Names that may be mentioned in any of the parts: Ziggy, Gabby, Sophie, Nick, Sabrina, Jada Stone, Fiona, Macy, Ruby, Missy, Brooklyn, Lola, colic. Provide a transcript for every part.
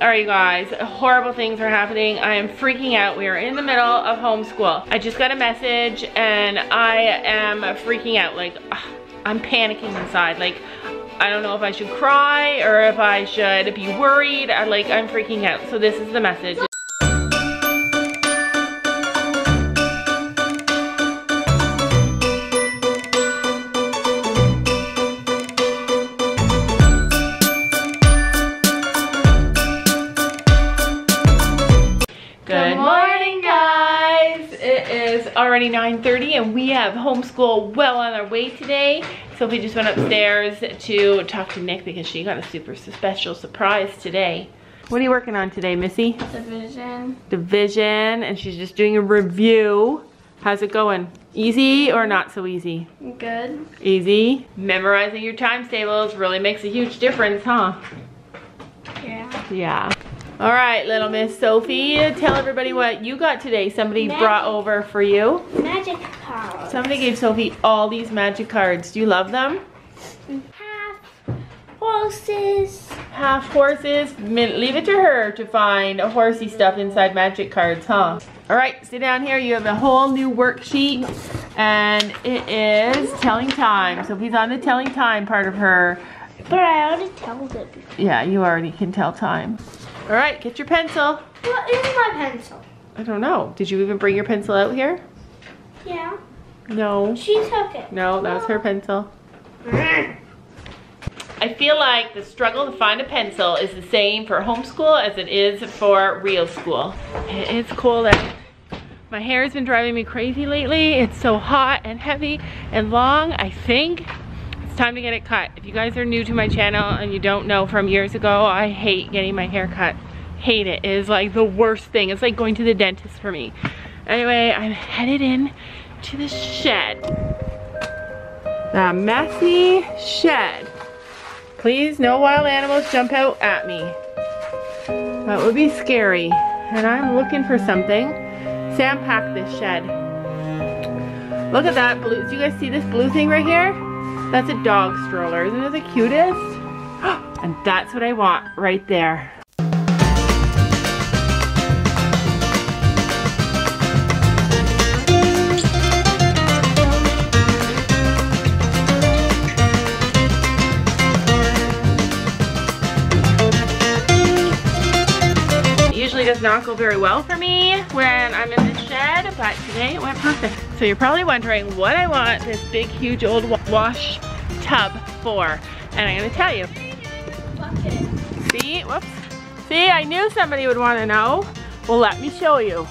Alright you guys, horrible things are happening. I am freaking out. We are in the middle of homeschool. I just got a message and I am freaking out. Like, I'm panicking inside. Like, I don't know if I should cry or if I should be worried. I'm freaking out. So this is the message. Already 9:30 and we have homeschool well on our way today. Sophie just went upstairs to talk to Nick because she got a super special surprise today. What are you working on today, Missy? Division. Division, and she's just doing a review. How's it going? Easy or not so easy? Good. Easy? Memorizing your times tables really makes a huge difference, huh? Yeah. Yeah. All right, little Miss Sophie, tell everybody what you got today. Somebody brought over for you. Magic cards. Somebody gave Sophie all these magic cards. Do you love them? Half horses. Half horses. Leave it to her to find horsey stuff inside magic cards, huh? All right, sit down here. You have a whole new worksheet, and it is telling time. Sophie's on the telling time part of her. But I already told it before. Yeah, you already can tell time. All right, get your pencil. What is my pencil? I don't know. Did you even bring your pencil out here? Yeah. No. She took it. No, that was her pencil. I feel like the struggle to find a pencil is the same for homeschool as it is for real school. It's cold out. My hair has been driving me crazy lately. It's so hot and heavy and long, I think. Time to get it cut. If you guys are new to my channel and you don't know from years ago, I hate getting my hair cut. Hate it. It is like the worst thing. It's like going to the dentist for me. Anyway, I'm headed in to the shed. The messy shed. Please, no wild animals jump out at me. That would be scary. And I'm looking for something. Sam packed this shed. Look at that blue. Do you guys see this blue thing right here? That's a dog stroller. Isn't it the cutest? And that's what I want right there. It usually does not go very well for me when I'm in the shed, but today it went perfect. So you're probably wondering what I want this big, huge old wash tub for. And I'm gonna tell you. See, whoops. See, I knew somebody would wanna know. Well, let me show you.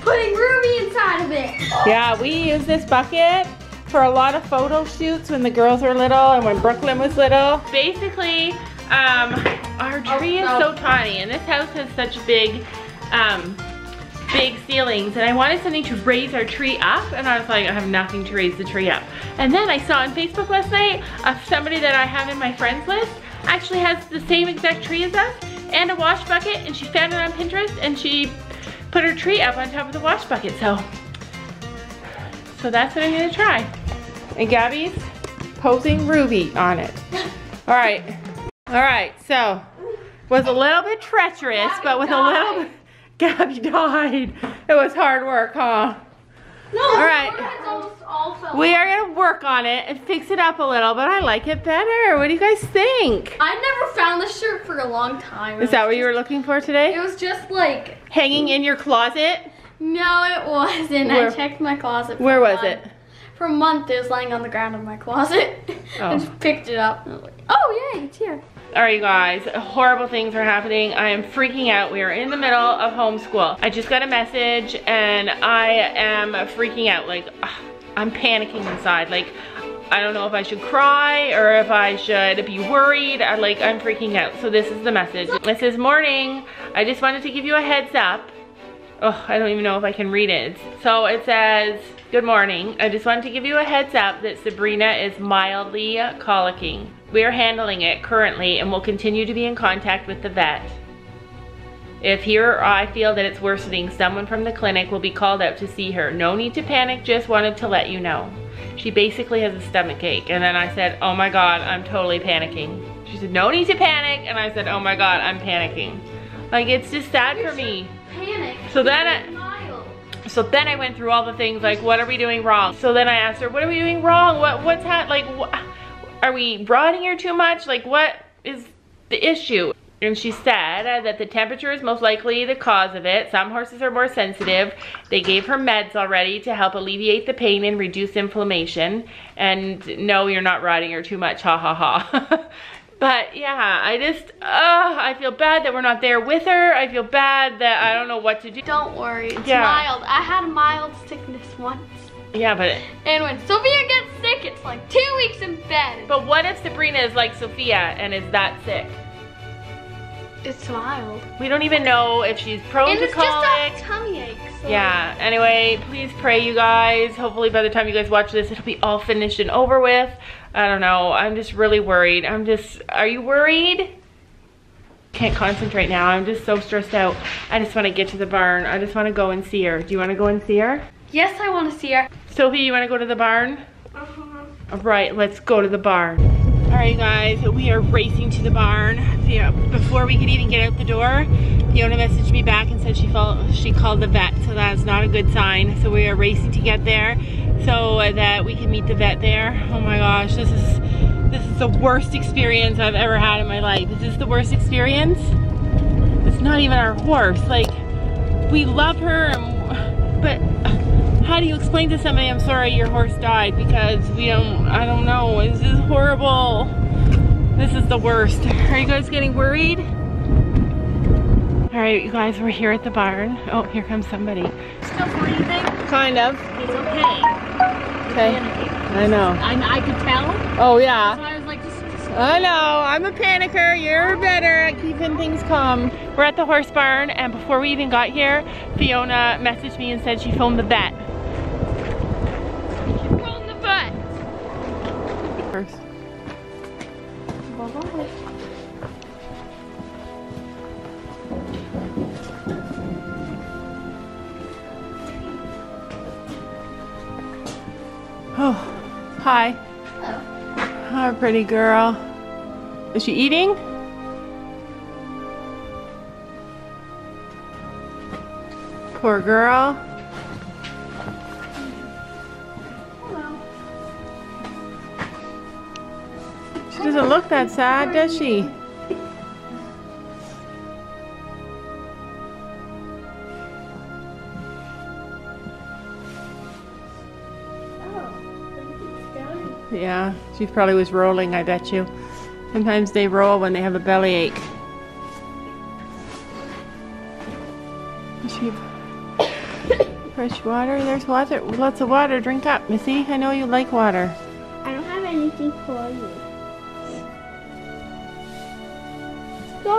Putting Ruby inside of it. Yeah, we use this bucket for a lot of photo shoots when the girls were little and when Brooklyn was little. Basically, our tree is so tiny and this house has such big, big ceilings, and I wanted something to raise our tree up, and I was like, I have nothing to raise the tree up. And then I saw on Facebook last night of somebody that I have in my friends list actually has the same exact tree as us and a wash bucket, and she found it on Pinterest and she put her tree up on top of the wash bucket. So that's what I'm gonna try. And Gabby's posing Ruby on it. All right, so was a little bit treacherous, but with a little bit. Gabby died. It was hard work, huh? No, all right. Also, we are gonna work on it and fix it up a little, but I like it better. What do you guys think? I've never found this shirt for a long time. Is that what you were looking for today? It was just like hanging in your closet? No, it wasn't. I checked my closet. Where was it? For a month it was lying on the ground in my closet. I just picked it up and I was like, oh yay, it's here. Alright you guys, horrible things are happening. I am freaking out. We are in the middle of homeschool. I just got a message and I am freaking out. Like, I'm panicking inside. Like, I don't know if I should cry or if I should be worried. I'm freaking out. So this is the message. It says, morning, I just wanted to give you a heads up. Oh, I don't even know if I can read it. So it says, good morning. I just wanted to give you a heads up that Sabrina is mildly colicking. We are handling it currently and will continue to be in contact with the vet. If he or I feel that it's worsening, someone from the clinic will be called out to see her. No need to panic, just wanted to let you know. She basically has a stomach ache. And then I said, oh my God, I'm totally panicking. She said, no need to panic. And I said, oh my God, I'm panicking. Like, it's just sad for me. Panic. So then I went through all the things, like, what are we doing wrong? So then I asked her, what are we doing wrong? What's happening? Like, are we broadening her too much? Like, what is the issue? And she said that the temperature is most likely the cause of it. Some horses are more sensitive. They gave her meds already to help alleviate the pain and reduce inflammation. And no, you're not riding her too much, ha ha ha. But yeah, I just, I feel bad that we're not there with her. I feel bad that I don't know what to do. Don't worry, it's mild. I had a mild sickness once. Yeah, but... And when Sophia gets sick, it's like 2 weeks in bed. But what if Sabrina is like Sophia and is that sick? It's mild. We don't even know if she's prone to colic. It's just a tummy ache. So. Yeah, anyway, please pray, you guys. Hopefully by the time you guys watch this, it'll be all finished and over with. I don't know. I'm just really worried. Are you worried? Can't concentrate now. I'm just so stressed out. I just want to get to the barn. I just want to go and see her. Do you want to go and see her? Yes, I want to see her. Sophie, you want to go to the barn? Uh-huh. All right, let's go to the barn. Alright guys, we are racing to the barn. Before we could even get out the door, Fiona messaged me back and said she called the vet, so that's not a good sign. So we are racing to get there so that we can meet the vet there. Oh my gosh, this is the worst experience I've ever had in my life. Is this the worst experience? It's not even our horse. Like, we love her, but how do you explain to somebody, I'm sorry your horse died, because I don't know, this is horrible. This is the worst. Are you guys getting worried? All right, you guys, we're here at the barn. Oh, here comes somebody. Still breathing? Kind of. It's okay. Okay. I know. I could tell. Oh yeah. So I was like, just. I know, I'm a panicker. You're better at keeping things calm. We're at the horse barn, and before we even got here, Fiona messaged me and said she phoned the vet. First. Oh, hi. Hello. Hi, pretty girl. Is she eating? Poor girl. She doesn't look that sad, does she? Oh, yeah, she probably was rolling, I bet you. Sometimes they roll when they have a bellyache. Fresh water? There's water. Lots of water. Drink up, Missy. I know you like water. I don't have anything for you.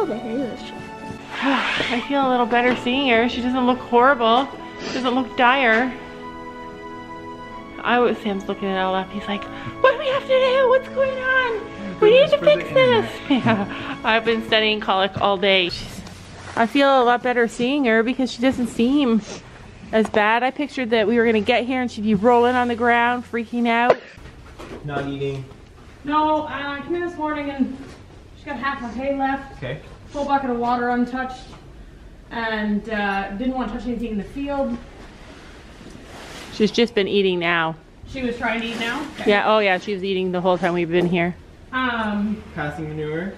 I feel a little better seeing her. She doesn't look horrible. She doesn't look dire. Sam's looking it all up. He's like, what do we have to do? What's going on? We need to fix this. Yeah, I've been studying colic all day. I feel a lot better seeing her because she doesn't seem as bad. I pictured that we were going to get here and she'd be rolling on the ground, freaking out. Not eating. No, I came in this morning and got half my hay left, okay. Full bucket of water untouched, and didn't want to touch anything in the field. She's just been eating now. She was trying to eat now? Okay. Yeah, oh yeah, she was eating the whole time we've been here. Passing manure.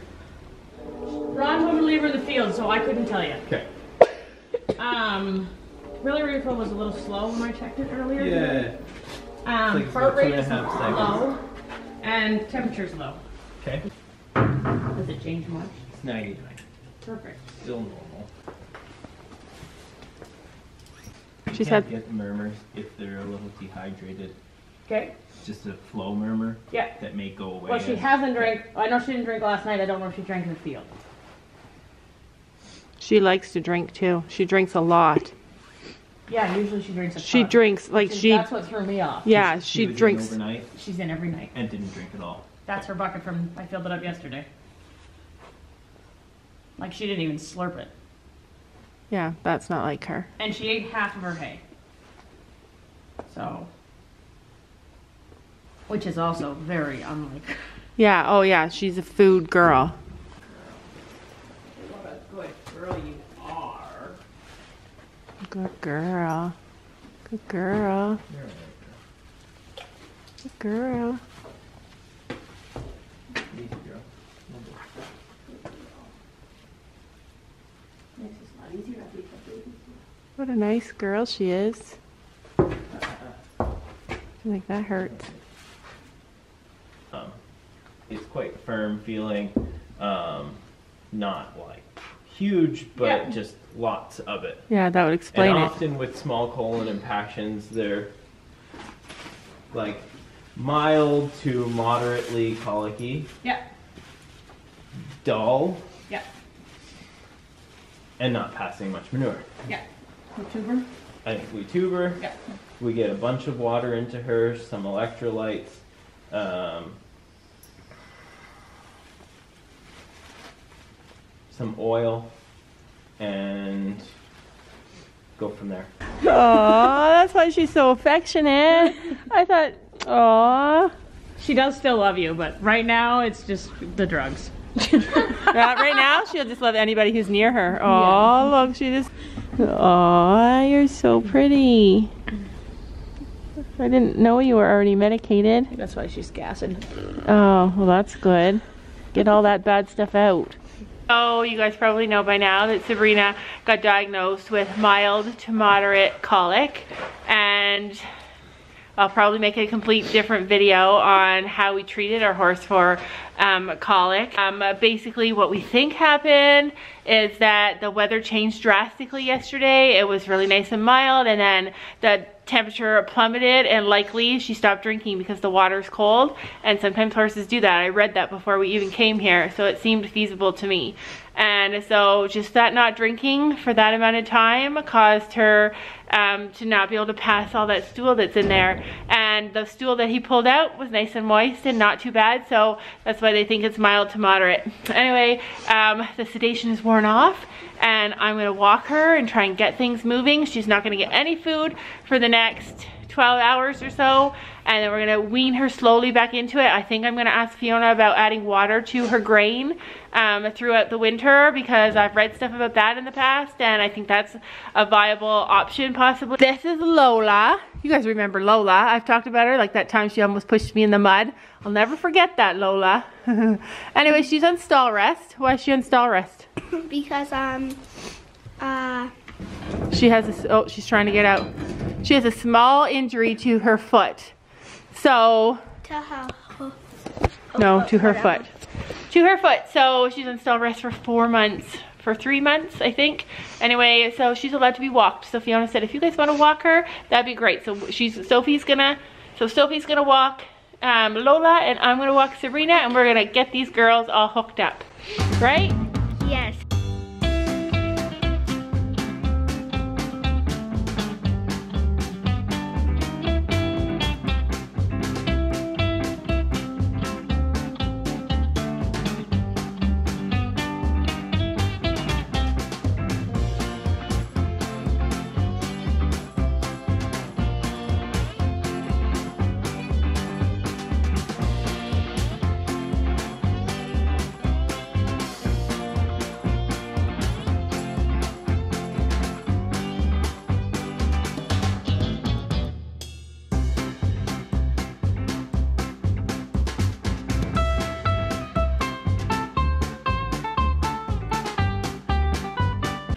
Ron wouldn't leave her in the field, so I couldn't tell you. Okay. Really, refill was a little slow when I checked it earlier. Yeah. Like heart rate is low, and temperature's low. Okay. Does it change much? It's 99. Perfect. Still normal. You can't get murmurs if they're a little dehydrated. Okay. It's just a flow murmur. Yeah. That may go away. Well, she hasn't drank. I know she didn't drink last night. I don't know if she drank in the field. She likes to drink too. She drinks a lot. Yeah, usually she drinks a ton. She drinks like she. That's what threw me off. Yeah, she drinks. Overnight. She's in every night. And didn't drink at all. That's her bucket from, I filled it up yesterday. Like, she didn't even slurp it. Yeah, that's not like her. And she ate half of her hay. So. Which is also very unlike her. Yeah, oh yeah, she's a food girl. girl you are. Good girl. Good girl. Good girl. Good girl. What a nice girl she is. I think that hurts. It's quite firm feeling, not like huge, but just lots of it. Yeah, that would explain it. Often with small colon impactions, they're like mild to moderately colicky. Yeah. Dull. Yeah. And not passing much manure. Yeah. Tuber. I think we tuber. Yeah. We get a bunch of water into her, some electrolytes. Some oil, and go from there. Oh, that's why she's so affectionate. I thought, oh, she does still love you, but right now it's just the drugs. Right now she'll just love anybody who's near her. Oh, yeah. Look, she just. Oh, you're so pretty. I didn't know you were already medicated. That's why she's gassing. Oh, well, that's good. Get all that bad stuff out. Oh, you guys probably know by now that Sabrina got diagnosed with mild to moderate colic, and I'll probably make a complete different video on how we treated our horse for colic. Basically what we think happened is that the weather changed drastically yesterday. It was really nice and mild, and then the temperature plummeted, and likely she stopped drinking because the water's cold, and sometimes horses do that. I read that before we even came here, so it seemed feasible to me. And so just that not drinking for that amount of time caused her to not be able to pass all that stool that's in there. And the stool that he pulled out was nice and moist and not too bad, so that's why they think it's mild to moderate. Anyway, the sedation is worn off, and I'm going to walk her and try and get things moving. She's not going to get any food for the next 12 hours or so, and then we're going to wean her slowly back into it. I think I'm going to ask Fiona about adding water to her grain throughout the winter, because I've read stuff about that in the past, and I think that's a viable option possibly. This is Lola. You guys remember Lola. I've talked about her, like that time she almost pushed me in the mud. I'll never forget that, Lola. Anyway, she's on stall rest. Why is she on stall rest? Because she has this, oh, she's trying to get out. She has a small injury to her foot. So, to her foot. So she's on stall rest for 4 months, for 3 months, I think. Anyway, so she's allowed to be walked. So Fiona said, if you guys want to walk her, that'd be great. So Sophie's gonna walk Lola, and I'm gonna walk Sabrina, and we're gonna get these girls all hooked up, right? Yes.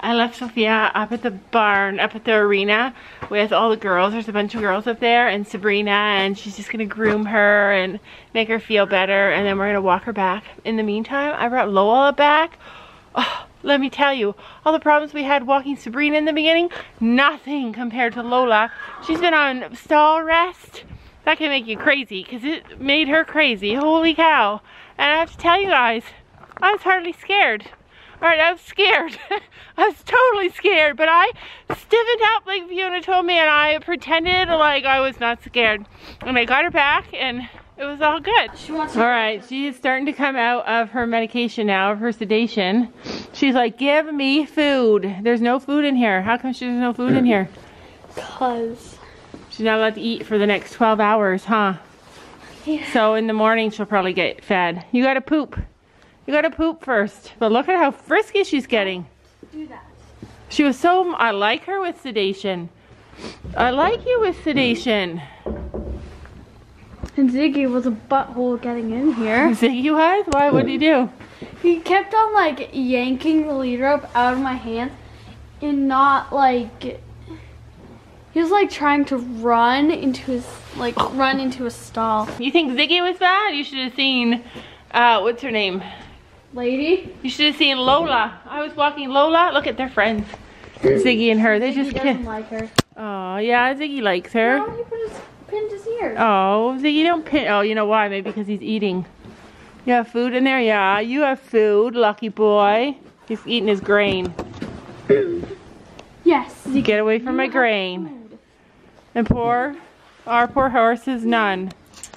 I left Sophia up at the barn, up at the arena with all the girls. There's a bunch of girls up there and Sabrina, and she's just gonna groom her and make her feel better, and then we're gonna walk her back. In the meantime, I brought Lola back. Oh, let me tell you, all the problems we had walking Sabrina in the beginning, nothing compared to Lola. She's been on stall rest. That can make you crazy, because it made her crazy. Holy cow. And I have to tell you guys, I was hardly scared. Alright, I was scared. I was totally scared, but I stiffened up like Fiona told me, and I pretended like I was not scared. And I got her back, and it was all good. Alright, she is starting to come out of her medication now, of her sedation. She's like, give me food. There's no food in here. How come there's no food in here? Because she's not allowed to eat for the next 12 hours, huh? Yeah. So in the morning, she'll probably get fed. You gotta poop. You gotta poop first. But look at how frisky she's getting. do that. She was so, I like her with sedation. I like you with sedation. And Ziggy was a butthole getting in here. Ziggy was? Why? What did he do? He kept on like yanking the lead rope out of my hands and not like, he was like trying to run into his, like run into a stall. You think Ziggy was bad? You should have seen, what's her name? Lady? You should have seen Lola. I was walking Lola. Look at their friends. Ziggy and her. They just doesn't like her. Oh, yeah, Ziggy likes her. No, he pinned his ear. Oh, Ziggy don't pin. Oh, you know why? Maybe because he's eating. You have food in there? Yeah, you have food, lucky boy. He's eating his grain. Yes. Ziggy. Get away from my grain. Food. And poor, our poor horse is none.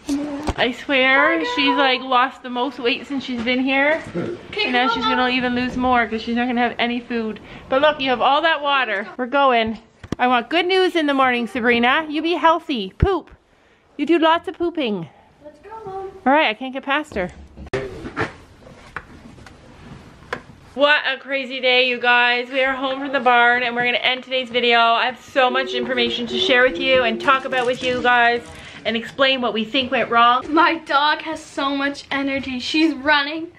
Yeah. I swear, she's like lost the most weight since she's been here. And now she's gonna even lose more because she's not gonna have any food. But look, you have all that water. We're going. I want good news in the morning, Sabrina. You be healthy. Poop. You do lots of pooping. Let's go, Mom. All right, I can't get past her. What a crazy day, you guys. We are home from the barn and we're gonna end today's video. I have so much information to share with you and talk about with you guys and explain what we think went wrong. My dog has so much energy. She's running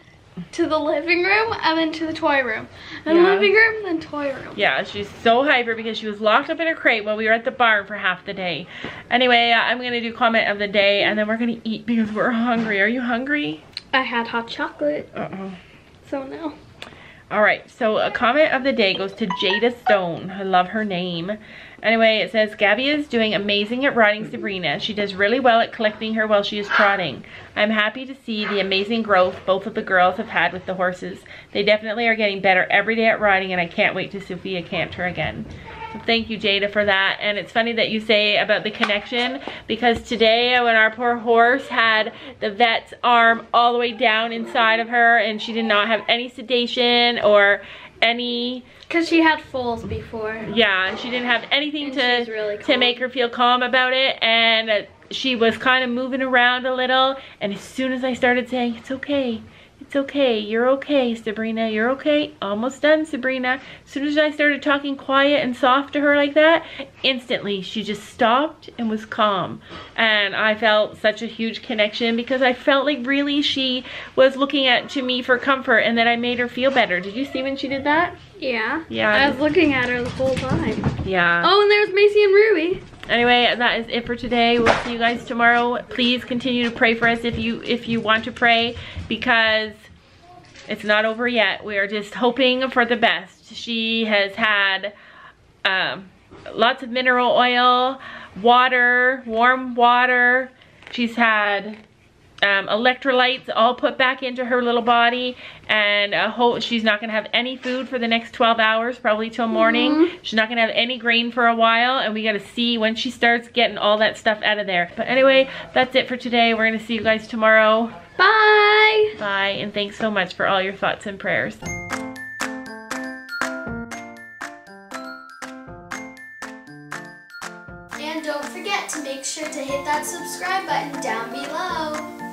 to the living room and then to the toy room. And yeah. Living room, then toy room. Yeah, she's so hyper because she was locked up in her crate while we were at the barn for half the day. Anyway, I'm gonna do comment of the day and then we're gonna eat because we're hungry. Are you hungry? I had hot chocolate. Uh-oh. So no. Alright, so a comment of the day goes to Jada Stone. I love her name. Anyway, it says, Gabby is doing amazing at riding Sabrina. She does really well at collecting her while she is trotting. I'm happy to see the amazing growth both of the girls have had with the horses. They definitely are getting better every day at riding, and I can't wait to Sophia canter again. So thank you, Jada, for that. And it's funny that you say about the connection, because today when our poor horse had the vet's arm all the way down inside of her, and she did not have any sedation or any... Because she had foals before. Yeah, she didn't have anything to make her feel calm about it, and she was kind of moving around a little, and as soon as I started saying, it's okay, you're okay, Sabrina, you're okay, almost done, Sabrina. As soon as I started talking quiet and soft to her like that, instantly she just stopped and was calm. And I felt such a huge connection because I felt like really she was looking to me for comfort and that I made her feel better. Did you see when she did that? Yeah. Yeah. I was looking at her the whole time. Yeah. Oh, and there's Macy and Ruby. Anyway, that is it for today. We'll see you guys tomorrow. Please continue to pray for us if you want to pray, because it's not over yet. We are just hoping for the best. She has had lots of mineral oil, water, warm water. She's had electrolytes all put back into her little body, and she's not going to have any food for the next 12 hours, probably till morning. She's not going to have any grain for a while, and we got to see when she starts getting all that stuff out of there. But anyway, that's it for today. We're going to see you guys tomorrow. Bye! Bye, and thanks so much for all your thoughts and prayers. And don't forget to make sure to hit that subscribe button down below.